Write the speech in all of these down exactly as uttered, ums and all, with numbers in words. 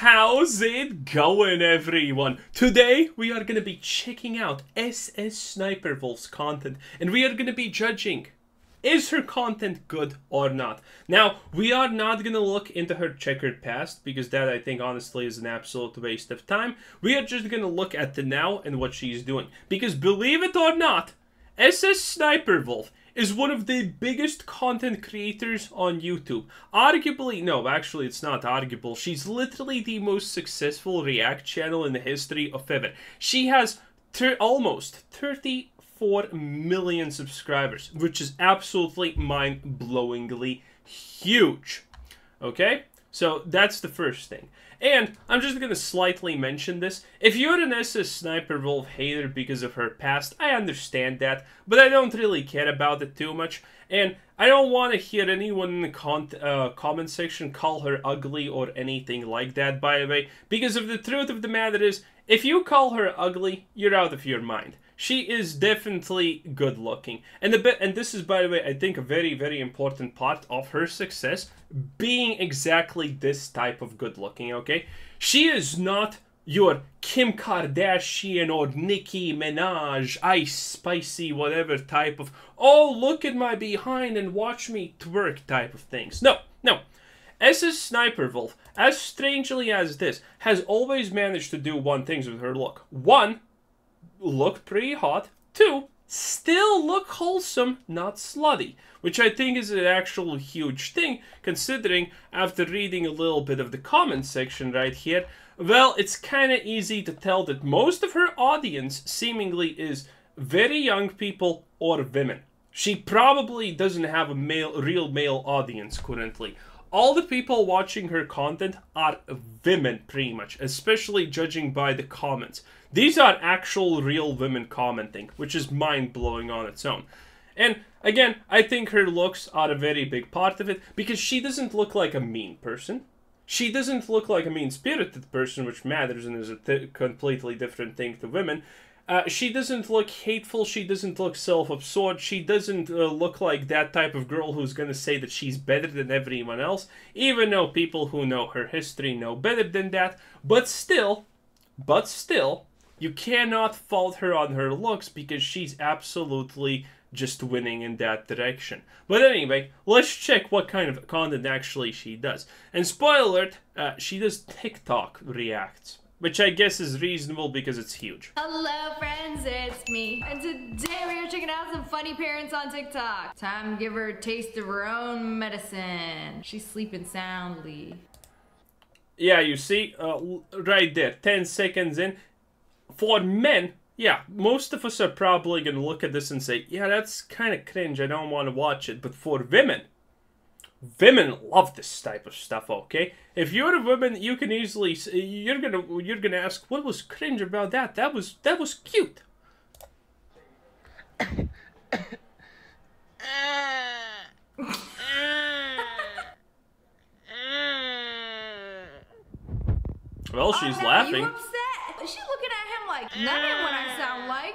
How's it going, everyone? Today we are gonna be checking out SSSniperWolf's content, and we are gonna be judging, is her content good or not? Now, we are not gonna look into her checkered past, because that, I think, honestly, is an absolute waste of time. We are just gonna look at the now and what she's doing, because believe it or not, SSSniperWolf is one of the biggest content creators on YouTube. Arguably, no, actually it's not arguable. She's literally the most successful React channel in the history of ever. She has almost thirty-four million subscribers, which is absolutely mind-blowingly huge. Okay? So that's the first thing. And I'm just going to slightly mention this. If you're an SSSniperWolf hater because of her past, I understand that, but I don't really care about it too much. And I don't want to hear anyone in the con uh, comment section call her ugly or anything like that, by the way, because of the truth of the matter is, if you call her ugly, you're out of your mind. She is definitely good looking. And, the be and this is, by the way, I think a very, very important part of her success, being exactly this type of good looking, okay? She is not your Kim Kardashian or Nicki Minaj, Ice Spice, whatever type of, oh, look at my behind and watch me twerk type of things. No, no. SSSniperWolf, as strangely as this, has always managed to do one thing with her look. One, look pretty hot. Two, still look wholesome, not slutty, which I think is an actual huge thing, considering after reading a little bit of the comment section right here, well, it's kind of easy to tell that most of her audience seemingly is very young people or women. She probably doesn't have a male, real male audience currently. All the people watching her content are women, pretty much, especially judging by the comments. These are actual real women commenting, which is mind-blowing on its own. And again, I think her looks are a very big part of it, because she doesn't look like a mean person. She doesn't look like a mean-spirited person, which matters and is a th- completely different thing to women. Uh, she doesn't look hateful, she doesn't look self-absorbed, she doesn't uh, look like that type of girl who's gonna say that she's better than everyone else, even though people who know her history know better than that. But still, but still, you cannot fault her on her looks, because she's absolutely just winning in that direction. But anyway, let's check what kind of content actually she does. And spoiler alert, uh, she does TikTok reacts, which I guess is reasonable because it's huge. Hello friends, it's me. And today we are checking out some funny parents on TikTok. Time to give her a taste of her own medicine. She's sleeping soundly. Yeah, you see, uh, right there, ten seconds in. For men, yeah, most of us are probably gonna look at this and say, yeah, that's kind of cringe, I don't want to watch it. But for women, women love this type of stuff, okay? If you're a woman, you can easily, you're gonna, you're gonna ask, what was cringe about that? That was, that was cute. Well, she's oh, no, laughing. You upset? Is she looking at him like, that ain't what I sound like.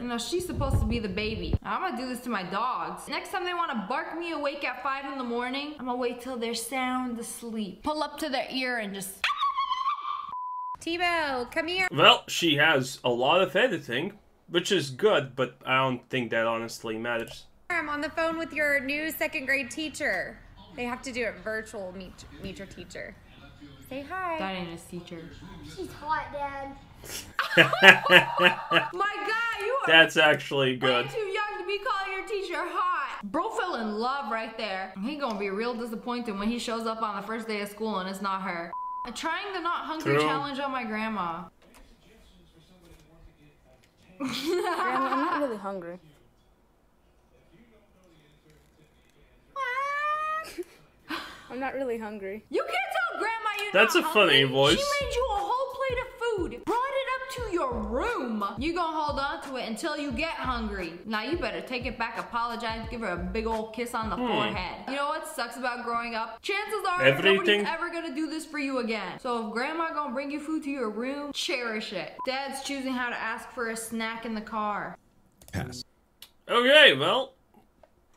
You know, she's supposed to be the baby. I'm gonna do this to my dogs. Next time they wanna bark me awake at five in the morning, I'm gonna wait till they're sound asleep. Pull up to their ear and just... Tebow, come here. Well, she has a lot of editing, which is good, but I don't think that honestly matters. I'm on the phone with your new second grade teacher. They have to do it virtual, meet, meet your teacher. Say hi. Diana is teacher. She's hot, Dad. My God, you are. That's actually good. Way too young to be calling your teacher hot. Bro fell in love right there. He gonna be real disappointed when he shows up on the first day of school and it's not her. I'm trying the not hungry True. challenge on my grandma. Grandma, I'm not really hungry. I'm not really hungry. You can't tell Grandma you're That's not a hungry. funny voice. She made you a whole plate of food. Brought it up to your room. You gonna hold on to it until you get hungry. Now you better take it back, apologize, give her a big old kiss on the hmm. forehead. You know what sucks about growing up? Chances are Everything. nobody's ever gonna do this for you again. So if Grandma gonna bring you food to your room, cherish it. Dad's choosing how to ask for a snack in the car. Pass. Okay, well,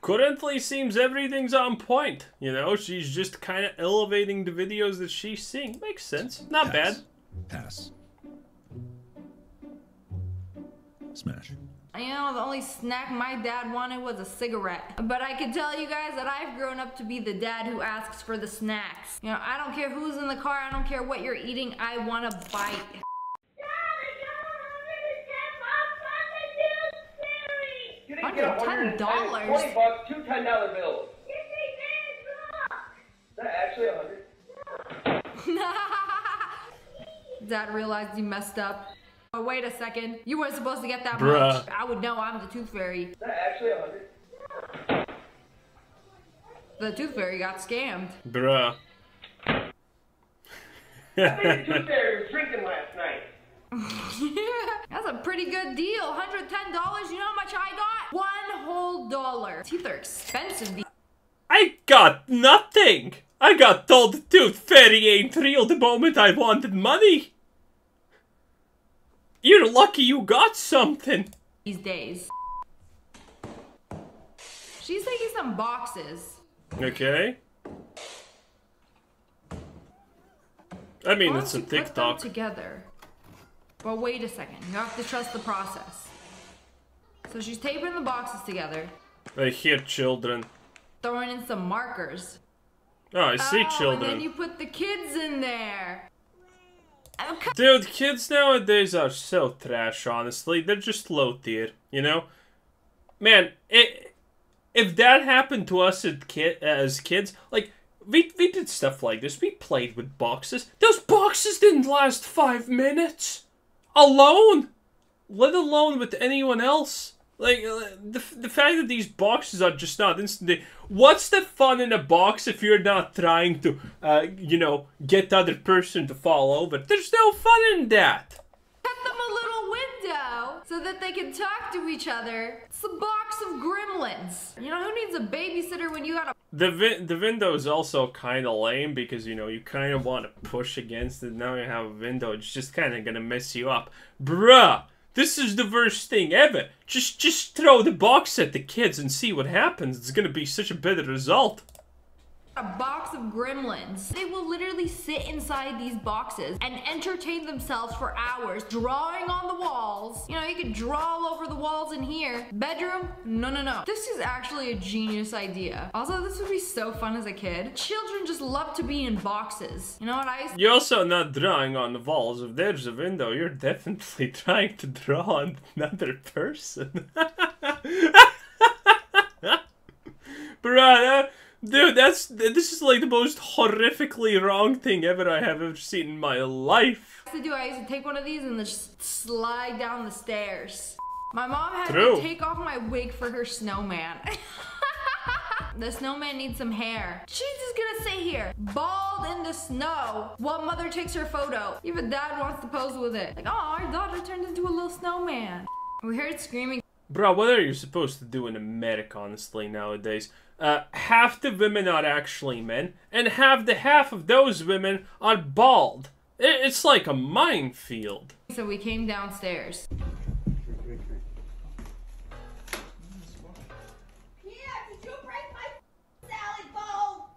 Currently seems everything's on point. You know, she's just kind of elevating the videos that she's seeing. Makes sense. Not Pass. bad. Pass. Smash. You know, the only snack my dad wanted was a cigarette. But I can tell you guys that I've grown up to be the dad who asks for the snacks. You know, I don't care who's in the car, I don't care what you're eating, I want a bite. You didn't get one hundred ten dollars? twenty bucks, two ten dollar bills. Yes, they did. Look. Is that actually one hundred? No. Dad realized he messed up. Oh, wait a second. You weren't supposed to get that Bruh. much. I would know. I'm the Tooth Fairy. Is that actually one hundred? The Tooth Fairy got scammed. Bruh. I think the Tooth Fairy was drinking last night. Yeah, that's a pretty good deal. one hundred ten dollars. You know how much I got? One whole dollar. Teeth are expensive. I got nothing. I got told the Tooth Fairy ain't real the moment I wanted money. You're lucky you got something. These days. She's taking some boxes. Okay. I mean, Why it's a TikTok. together. Well, wait a second. You have to trust the process. So she's taping the boxes together. I hear children. Throwing in some markers. Oh, I see oh, children. And then you put the kids in there. Okay. Dude, kids nowadays are so trash, honestly. They're just low tier, you know? Man, it, if that happened to us as, kid, as kids, like, we, we did stuff like this. We played with boxes. Those boxes didn't last five minutes. Alone! Let alone with anyone else. Like, the, the fact that these boxes are just not instantly... What's the fun in a box if you're not trying to, uh, you know, get the other person to fall over? There's no fun in that! Cut them a little window so that they can talk to each other. It's a box of gremlins. You know, who needs a babysitter when you got a... The, vi the window is also kind of lame because, you know, you kind of want to push against it. Now you have a window. It's just kind of going to mess you up. Bruh! This is the worst thing ever. Just just throw the box at the kids and see what happens. It's gonna be such a better result. A box of gremlins. They will literally sit inside these boxes and entertain themselves for hours, drawing on the walls. You know, you could draw all over the walls in here. Bedroom? No, no, no. This is actually a genius idea. Also, this would be so fun as a kid. Children just love to be in boxes. You know what I- You're also not drawing on the walls. If there's a window, you're definitely trying to draw on another person. Bruh, Dude, that's- this is like the most horrifically wrong thing ever I have ever seen in my life. I used to do, I used to take one of these and just slide down the stairs. My mom had True. me take off my wig for her snowman. The snowman needs some hair. She's just gonna sit here, bald in the snow, while mother takes her photo. Even dad wants to pose with it. Like, oh, our daughter turned into a little snowman. We heard screaming. Bro, what are you supposed to do in America, honestly, nowadays? Uh, half the women are actually men, and half the half of those women are bald. It's like a minefield. So we came downstairs. Yeah, did you break my salad bowl?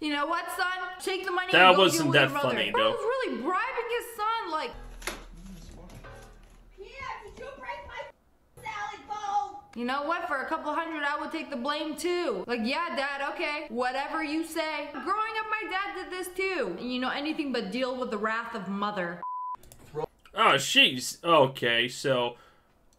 You know what, son? Take the money. That and go wasn't that funny, though. Bro was really bribing his son, like. You know what, for a couple hundred, I would take the blame too. Like, yeah, dad, okay, whatever you say. Growing up, my dad did this too. And you know, anything but deal with the wrath of mother. Oh, she's, okay, so,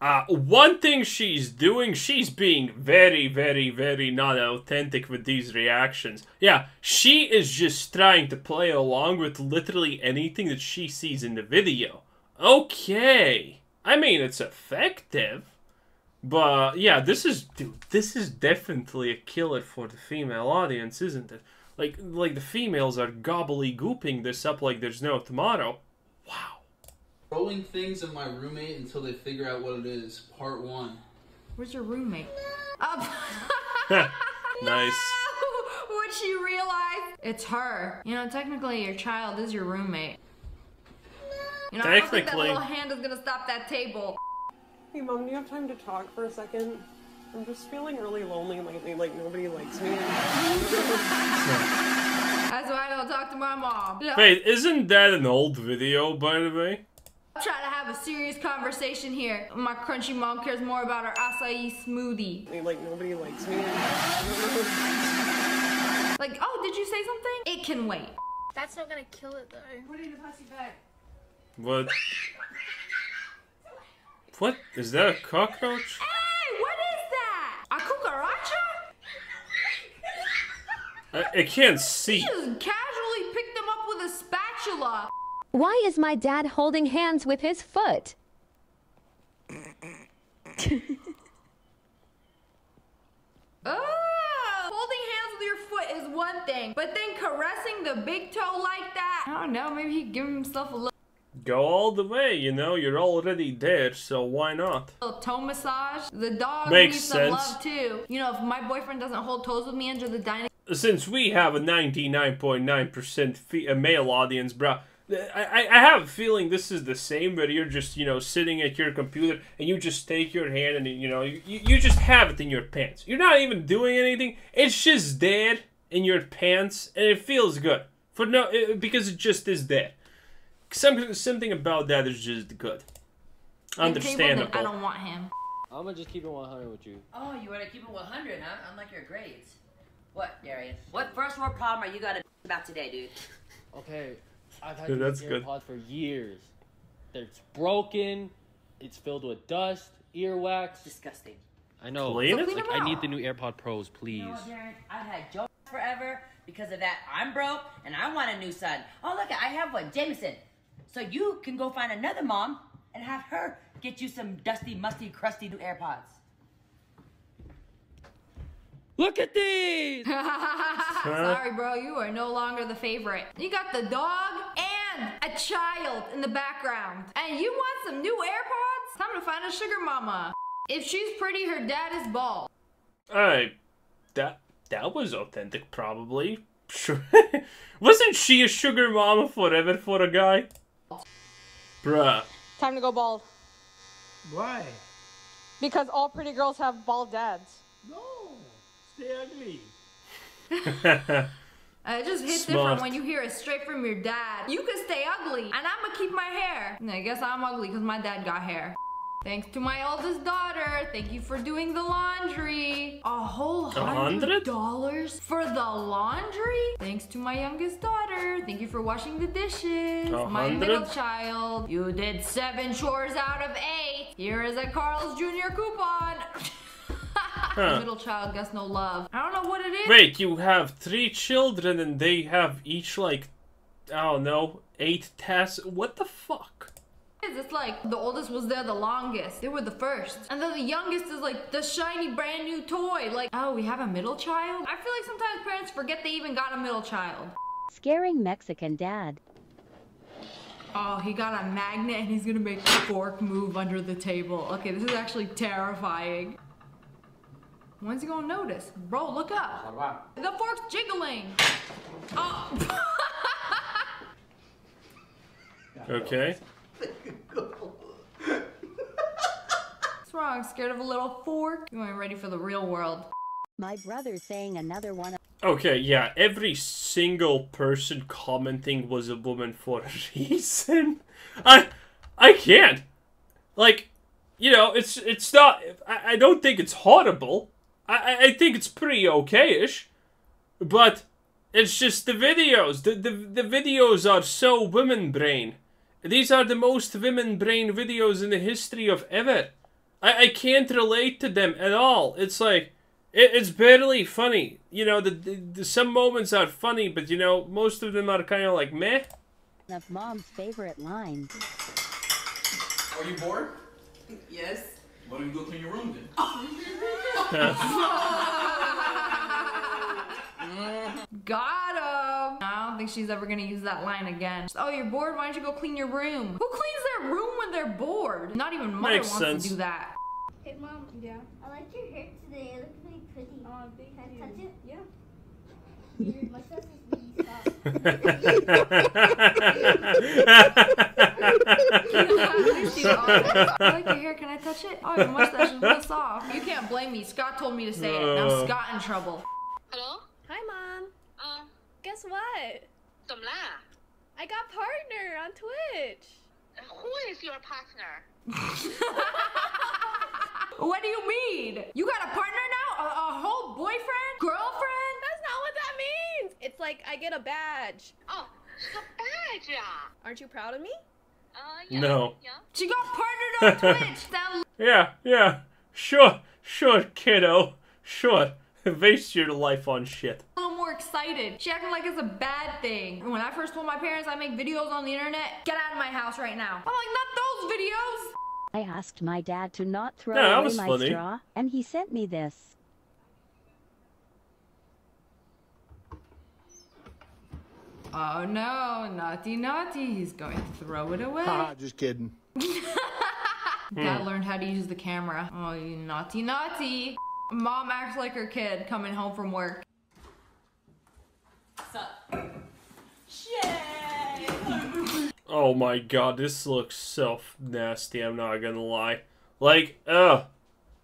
uh, one thing she's doing, she's being very, very, very not authentic with these reactions. Yeah, she is just trying to play along with literally anything that she sees in the video. Okay, I mean, it's effective. But, yeah, this is, dude, this is definitely a killer for the female audience, isn't it? Like, like the females are gobbledygooping this up like there's no tomorrow. Wow. Rolling things in my roommate until they figure out what it is. Part one. Where's your roommate? Up. Nice. No! Would she realize? It's her. You know, technically your child is your roommate. You know, I don't think that little hand is gonna stop that table. Hey, Mom, do you have time to talk for a second? I'm just feeling really lonely lately, like nobody likes me. That's why I don't talk to my mom. Wait, isn't that an old video, by the way? I'm trying to have a serious conversation here. My crunchy mom cares more about her acai smoothie. Like, nobody likes me. Like, oh, did you say something? It can wait. That's not gonna kill it, though. Put it in the pussy bag. What? What? Is that a cockroach? Hey, what is that? A cucaracha? I, I can't see. You just casually picked them up with a spatula. Why is my dad holding hands with his foot? Holding hands with your foot is one thing, but then caressing the big toe like that? I don't know, maybe he'd give himself a little... Go all the way, you know, you're already there, so why not? A little toe massage. The dog needs some love too. You know, if my boyfriend doesn't hold toes with me under the dining... Since we have a ninety-nine point nine percent male audience, bro. I, I have a feeling this is the same, but you're just, you know, sitting at your computer and you just take your hand and, you know, you, you just have it in your pants. You're not even doing anything. It's just there in your pants and it feels good. For no, it, because it just is there. Some, something about that is just good. Understandable. I don't want him. I'm gonna just keep it one hundred with you. Oh, you wanna keep it one hundred, huh? Unlike your grades. What, Darius? What first world problem are you gonna about today, dude? Okay. I've had Dude, these AirPods for years. It's broken. It's filled with dust, earwax. Disgusting. I know. Clean it? Like, I need the new AirPod Pros, please. No, Darren, I've had jokes forever. Because of that, I'm broke, and I want a new son. Oh, look, I have one, Jameson. So you can go find another mom and have her get you some dusty, musty, crusty new AirPods. Look at these! Sorry, bro, you are no longer the favorite. You got the dog and a child in the background. And you want some new AirPods? Time to find a sugar mama. If she's pretty, her dad is bald. Alright, that, that was authentic, probably. Sure. Wasn't she a sugar mama forever for a guy? Bruh. Time to go bald. Why? Because all pretty girls have bald dads. No! Ugly. It just hits different when you hear it straight from your dad. You can stay ugly, and I'm gonna keep my hair. And I guess I'm ugly because my dad got hair. Thanks to my oldest daughter. Thank you for doing the laundry. A whole hundred dollars for the laundry? Thanks to my youngest daughter. Thank you for washing the dishes. one hundred? My middle child. You did seven chores out of eight. Here is a Carl's Junior coupon. Huh. Middle child gets no love. I don't know what it is. Wait, you have three children and they have each like, I don't know, eight tasks. What the fuck? It's like the oldest was there the longest. They were the first. And then the youngest is like the shiny brand new toy. Like, oh, we have a middle child? I feel like sometimes parents forget they even got a middle child. Scaring Mexican dad. Oh, he got a magnet and he's gonna make the fork move under the table. Okay, this is actually terrifying. When's he gonna notice? Bro, look up. The fork's jiggling. Oh. Okay. What's wrong? Scared of a little fork? You ain't ready for the real world. My brother's saying another one. Okay, yeah. Every single person commenting was a woman for a reason. I, I can't. Like, you know, it's it's not. I, I don't think it's horrible. I, I think it's pretty okay-ish, but it's just the videos. The, the, the videos are so women brain. These are the most women brain videos in the history of ever. I, I can't relate to them at all. It's like, it, it's barely funny. You know, the, the, the some moments are funny, but you know, most of them are kind of like meh. That's mom's favorite line. Are you bored? Yes. Why don't you go clean your room then? Got him! I don't think she's ever gonna use that line again. Just, oh, you're bored? Why don't you go clean your room? Who cleans their room when they're bored? Not even mother Makes wants sense. to do that. Hey, Mom. Yeah? I like your hair today. It looks really pretty. Oh, thank Can you. I touch it? Yeah. Your mustache is really soft. thirsty. I like your hair. Can I touch it? Oh, your mustache is real soft. You can't blame me. Scott told me to say uh, it. Now Scott in trouble. Hello? Hi, Mom. Um, guess what? Tomla. I got partner on Twitch. Who is your partner? What do you mean? You got a partner now? A, a whole boyfriend? Girlfriend? That's not what that means. It's like I get a badge. Oh, a badge. Aren't you proud of me? Uh, yeah, no. Yeah. She got partnered on Twitch. That yeah, yeah. Sure, sure, kiddo. Sure. Waste your life on shit. A little more excited. She acted like it's a bad thing. When I first told my parents I make videos on the internet, get out of my house right now. I'm like, not those videos. I asked my dad to not throw no, away my funny. straw, and he sent me this. Oh no, naughty naughty, he's going to throw it away. Ah, just kidding. Dad learned how to use the camera. Oh, you naughty naughty. Mom acts like her kid coming home from work. Sup? Oh my god, this looks so nasty, I'm not gonna lie. Like, ugh.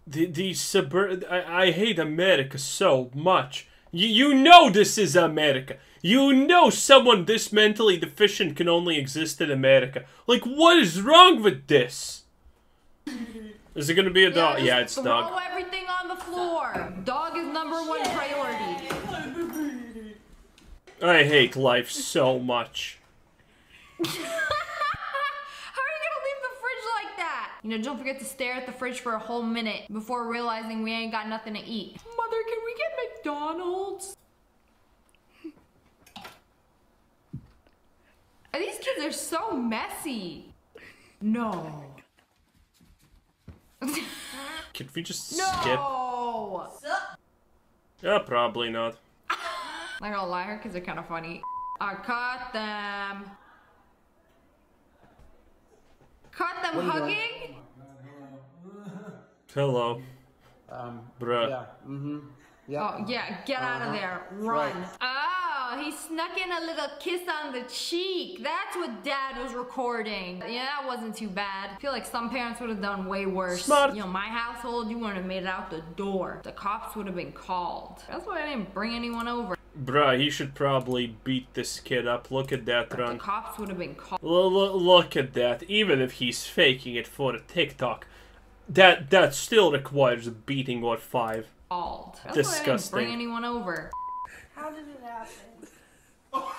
The, the suburb- I, I hate America so much. You, you know this is America. You know someone this mentally deficient can only exist in America. Like, what is wrong with this? Is it gonna be a dog? Yeah, yeah, it's throw dog. Throw everything on the floor. Dog is number one priority. I hate life so much. How are you gonna leave the fridge like that? You know, don't forget to stare at the fridge for a whole minute before realizing we ain't got nothing to eat. Mother, can we get McDonald's? These kids are so messy. No. Could we just no. skip? No! Yeah, probably not. I'm not gonna lie, her kids are kind of funny. I caught them. Caught them what hugging? Hello. Um, Bruh. Yeah, mm-hmm. Yeah. Oh, yeah, get uh-huh. out of there. Run. Right. Oh, he snuck in a little kiss on the cheek. That's what Dad was recording. Yeah, that wasn't too bad. I feel like some parents would have done way worse. Smart. You know, my household, you wouldn't have made it out the door. The cops would have been called. That's why I didn't bring anyone over. Bruh, he should probably beat this kid up. Look at that but run. The cops would have been called. Look at that. Even if he's faking it for a TikTok, that, that still requires a beating or five. Bald. That's disgusting. Why I didn't bring anyone over. How did it happen? Oh.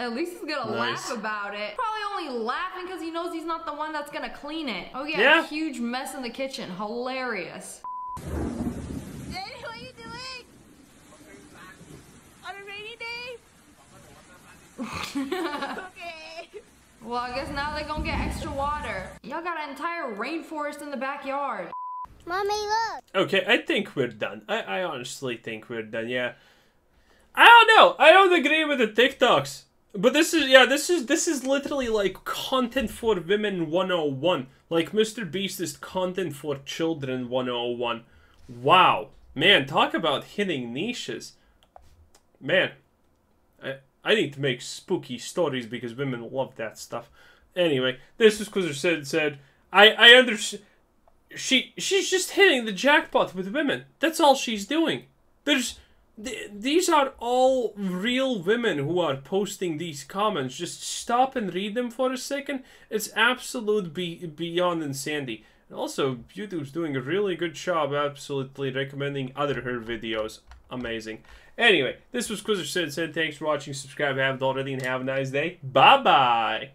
At least he's gonna nice. laugh about it. Probably only laughing because he knows he's not the one that's gonna clean it. Oh yeah, yeah. A huge mess in the kitchen. Hilarious. Daddy, what are you doing? On a rainy day? Okay. Well, I guess now they're gonna get extra water. Y'all got an entire rainforest in the backyard. Mommy, look! Okay, I think we're done. I, I honestly think we're done, yeah. I don't know! I don't agree with the TikToks. But this is, yeah, this is this is literally like content for women one oh one. Like, MrBeast is content for children one oh one. Wow. Man, talk about hitting niches. Man. I... I need to make spooky stories because women love that stuff. Anyway, this is because said said I I understand. She she's just hitting the jackpot with women. That's all she's doing. There's th these are all real women who are posting these comments. Just stop and read them for a second. It's absolute be beyond insanity. And also, YouTube's doing a really good job. Absolutely recommending other her videos. Amazing. Anyway, this was Quizzer said said. Thanks for watching. Subscribe if you haven't already, and have a nice day. Bye bye.